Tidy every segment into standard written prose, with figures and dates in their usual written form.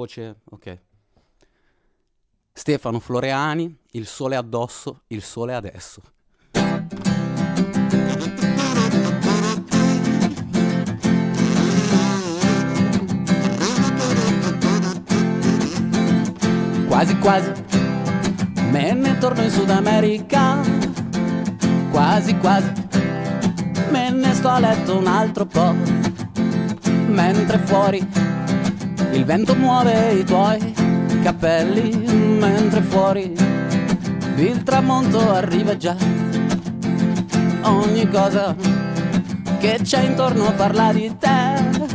Voce, ok. Stefano Floreani, Il Sole addosso, Il Sole adesso. Quasi quasi me ne torno in Sud America, quasi quasi me ne sto a letto un altro po', mentre fuori il vento muove i tuoi capelli, mentre fuori il tramonto arriva già, ogni cosa che c'è intorno parla di te.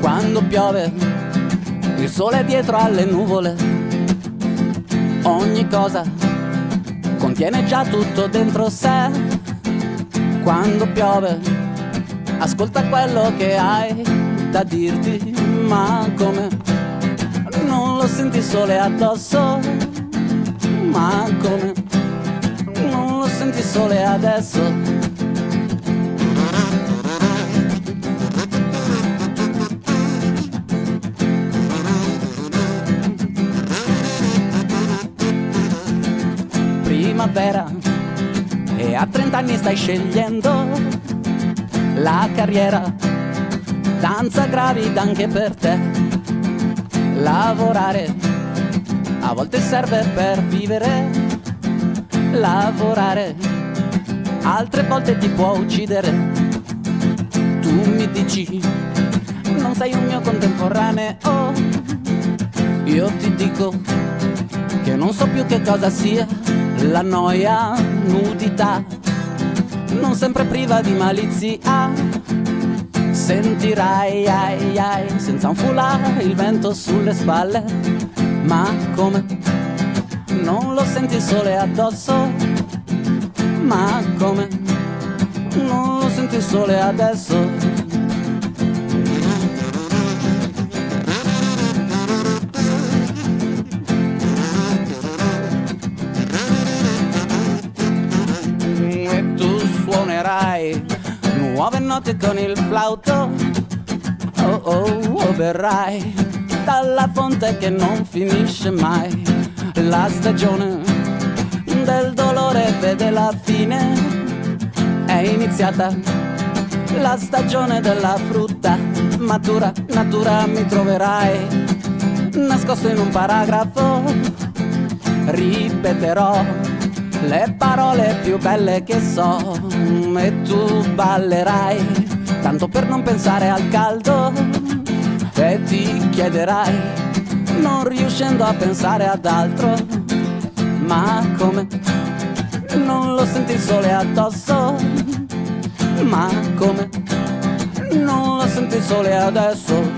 Quando piove il sole è dietro alle nuvole, ogni cosa contiene già tutto dentro sé. Quando piove, ascolta quello che hai da dirti, ma come non lo senti il sole addosso, ma come non lo senti il sole adesso. Primavera, e a 30 anni stai scegliendo la carriera, danza gravida anche per te. Lavorare a volte serve per vivere, lavorare altre volte ti può uccidere. Tu mi dici non sei un mio contemporaneo, io ti dico che non so più che cosa sia la noia, nudità, non sempre priva di malizia. Sentirai, ai, ai, senza un foulard, il vento sulle spalle. Ma come non lo senti il sole addosso? Ma come non lo senti il sole adesso? Nuove note con il flauto, oh oh oh, verrai dalla fonte che non finisce mai. La stagione del dolore vede la fine, è iniziata la stagione della frutta matura. Natura mi troverai nascosto in un paragrafo, ripeterò le parole più belle che so, e tu ballerai tanto per non pensare al caldo, e ti chiederai non riuscendo a pensare ad altro, ma come non lo senti il sole addosso, ma come non lo senti il sole adesso.